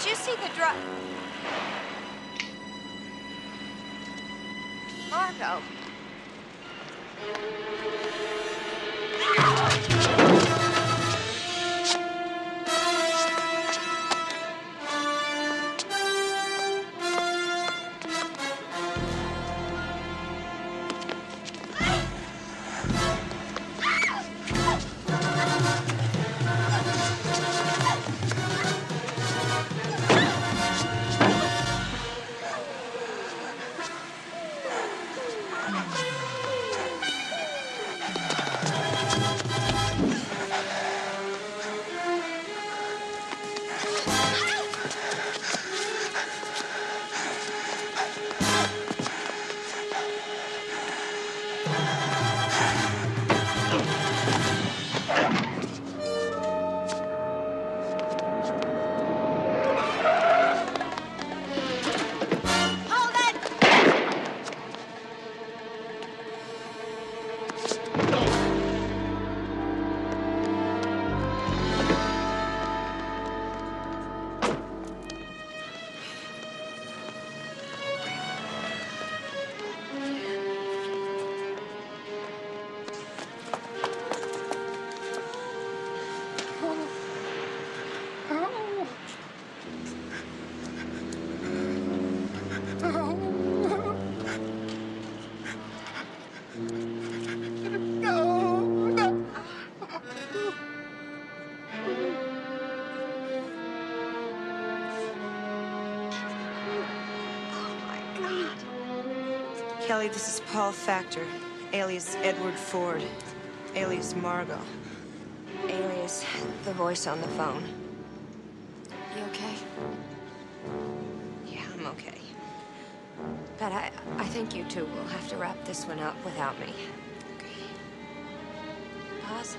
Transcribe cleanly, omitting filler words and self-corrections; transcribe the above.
Did you see the drop? Margo. Kelly, this is Paul Factor, alias Edward Ford, alias Margo, alias the voice on the phone. You okay? Yeah, I'm okay. But I think you two will have to wrap this one up without me. Okay. Pause.